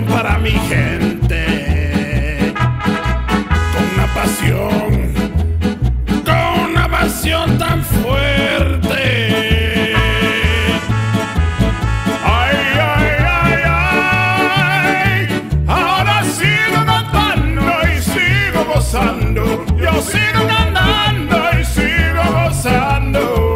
canción para mi gente, con una pasión tan fuerte. Ay, ay, ay, ay, ahora sigo cantando y sigo gozando, yo sigo cantando y sigo gozando.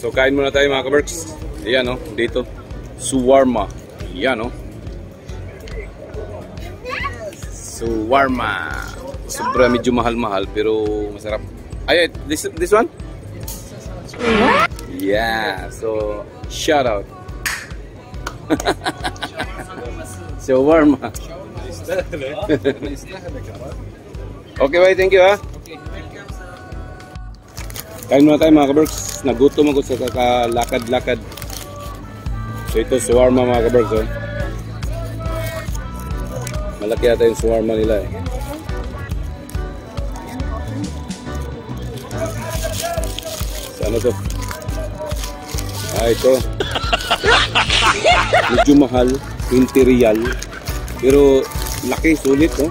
So kain muna tayo mga kamerks. Ayan o, dito. Suwarma. Ayan o. Suwarma. Sobra medyo mahal-mahal pero masarap. Ay, this one? Yeah, so shout out. Shawarma. Okay, bye. Thank you, ha? Okay, welcome, sir. Kain muna tayo, mga kaberks. Nagutom ako sa kakalakad-lakad. So ito, shawarma, mga kaberks. Oh. Malaki yata yung shawarma nila, eh. So, ano to? Ah, ito. Medyo mahal, 20 real. Pero laki, sulit, no?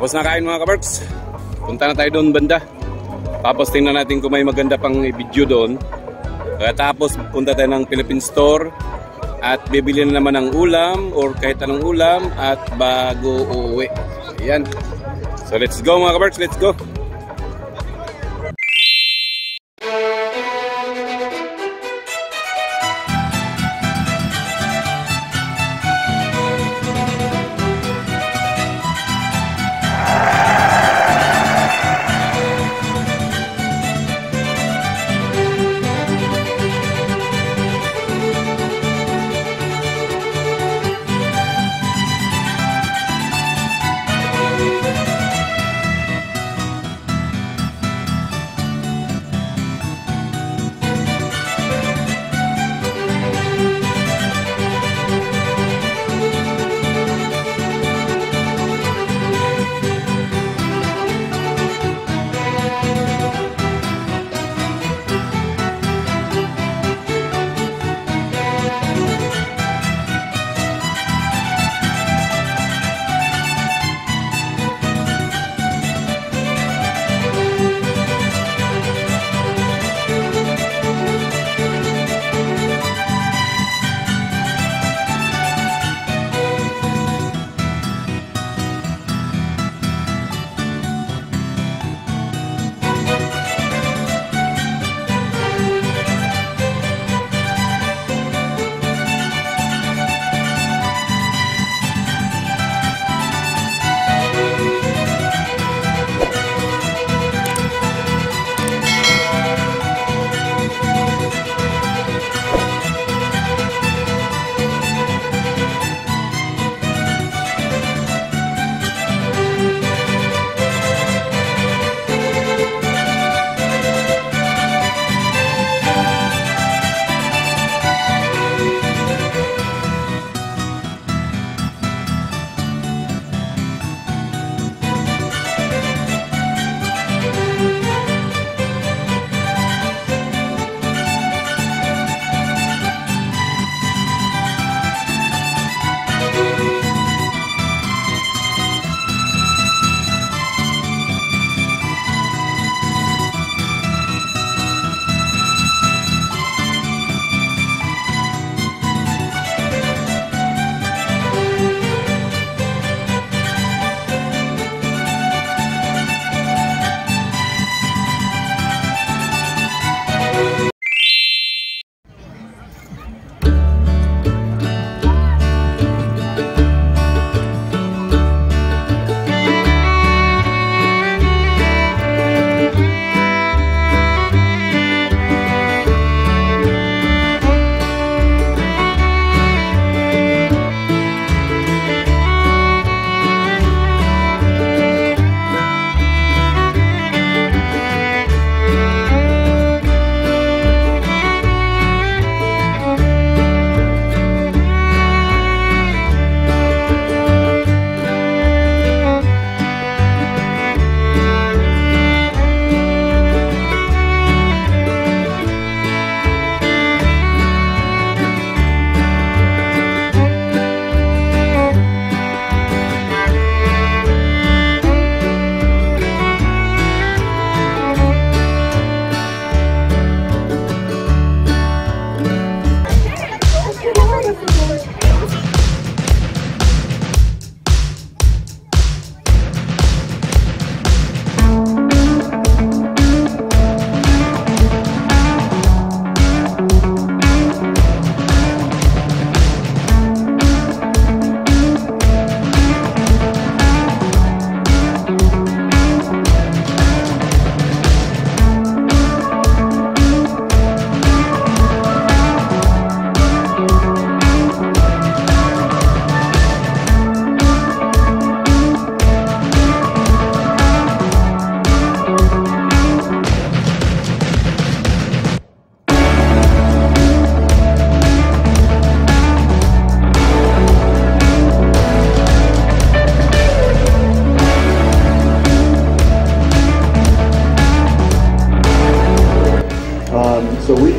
Tapos na kain, mga kabarks. Punta na tayo doon banda. Tapos tingnan natin kung may maganda pang i-video doon. Tapos punta tayo ng Philippine Store at bibili na naman ng ulam or kahit anong ulam at bago uuwi. Ayan. So let's go, mga kabarks. Let's go.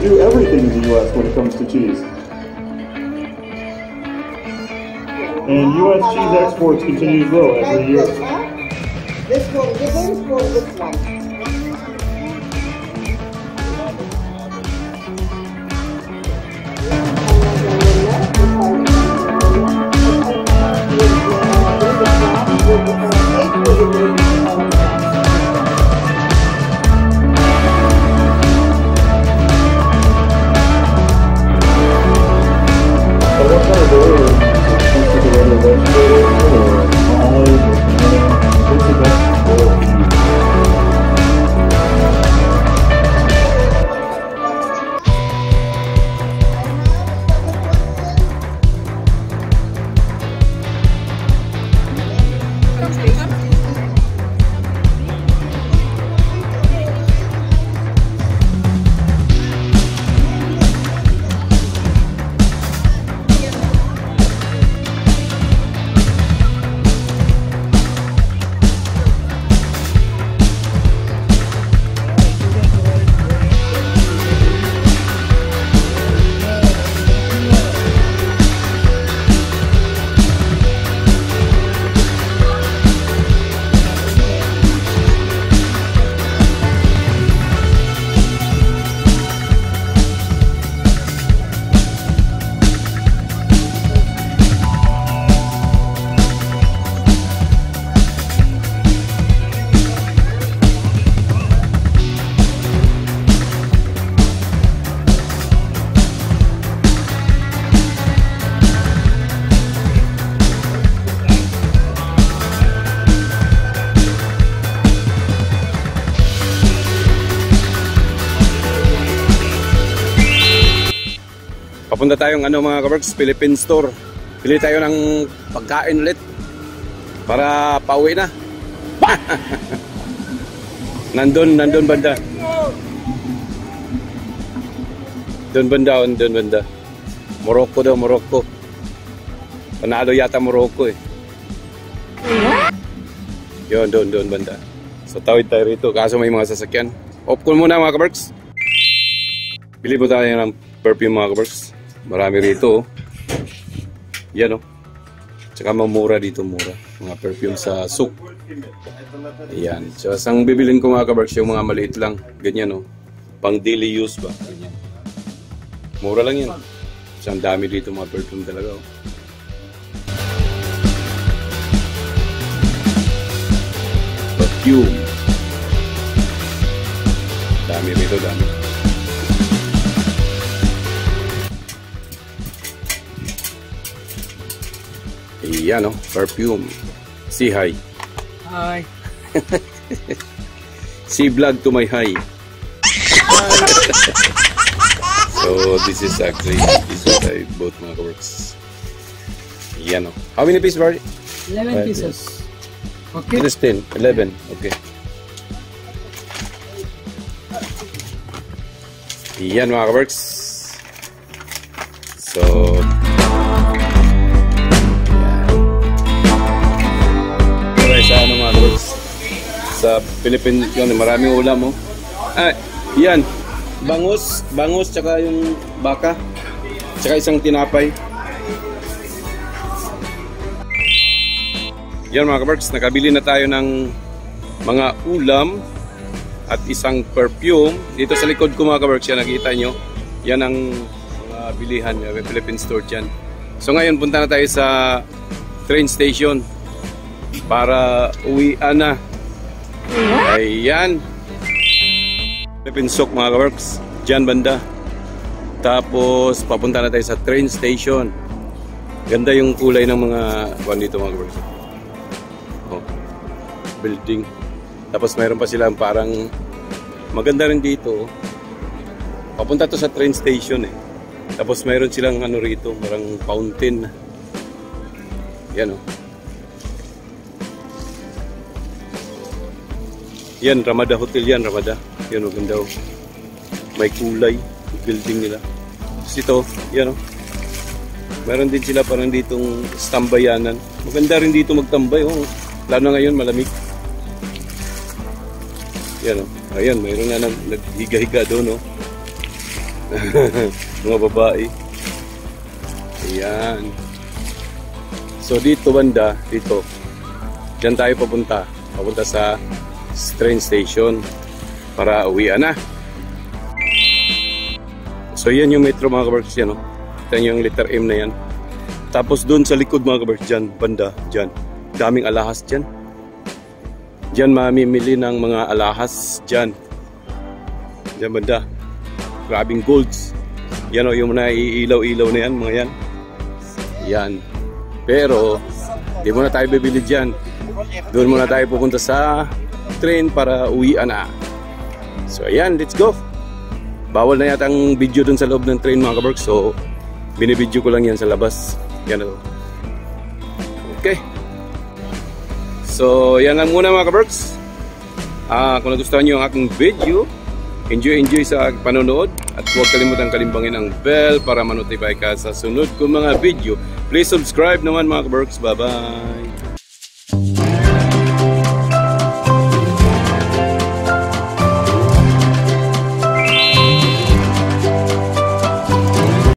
They do everything in the US when it comes to cheese. And US cheese exports continue to grow every year. This one isn't for this one. Punta tayong mga kabarks, Philippine Store. Bili tayo ng pagkain ulit para pauwi na. nandun banda. Doon banda. Morocco daw, Morocco. Panalo yata Morocco eh. Yun, doon banda. So tawid tayo rito, kaso may mga sasakyan. Off call muna mga kabarks. Bili po tayo ng perfume mga kabarks. Marami rito, yan o. Tsaka mamura dito, mura. Mga perfume sa souk. Ayan. So, ang bibilin ko mga kabarks, yung mga maliit lang. Ganyan o. Pang daily use ba? Ganyan. Mura lang yan. So, ang dami dito mga perfume talaga o. Perfume. Dami rito, dami. Ayan o, perfume. Si hi. Hi. Si vlog to my hi. So this is actually, this is I bought mga kabarks. Ayan o. How many pieces are it? 11 pieces. Okay. This 10, 11. Okay. Ayan mga kabarks. So sa Philippines yun, maraming ulam oh. Ah, yan. Bangus, tsaka yung baka. Tsaka isang tinapay. Yan mga kabarks, nakabili na tayo ng mga ulam at isang perfume. Dito sa likod ko mga kabarks, yan nakita nyo. Yan ang mga bilihan niya, may Philippine Store dyan. So ngayon punta na tayo sa train station para uwian na. Ayan. Pinsok mga kabarks, dyan banda. Tapos papunta na tayo sa train station. Ganda yung kulay ng mga buwan dito mga kabarks oh. Building. Tapos mayroon pa silang parang maganda rin dito. Papunta to sa train station eh. Tapos mayroon silang ano rito, parang fountain. Yan oh. Yan, Ramada Hotel yan, Ramada. Yan o, ganda o. May kulay, building nila. Tapos ito, yan o. Meron din sila parang ditong tambayanan. Maganda rin dito magtambay o. Lalo na ngayon, malamig. Yan o. Ayan, mayroon na naghiga-higa doon o. mga babae. Ayan. So dito banda, dito. Diyan tayo papunta. Papunta sa train station para uwian na. So yan yung metro mga kabarks yan. Oh. Ito yung letter M na yan. Tapos doon sa likod mga kabarks, dyan, banda, dyan. Daming alahas dyan. Dyan mamimili ng mga alahas dyan. Dyan banda. Grabing golds. Yan o, yung naiilaw-ilaw na yan, mga yan. Yan. Pero, di muna tayo bibili dyan. Doon muna tayo pupunta sa train para uwian na. So, ayan, let's go. Bawal na yata ang video doon sa loob ng train mga kabarks. So, binibidyo ko lang yan sa labas. Yan o. Okay. So, yan lang muna mga kabarks. Kung nagustuhan nyo ang aking video, enjoy sa panonood. At huwag kalimutang kalimbangin ang bell para manotify ka sa sunod kong mga video. Please subscribe naman mga kabarks. Bye-bye!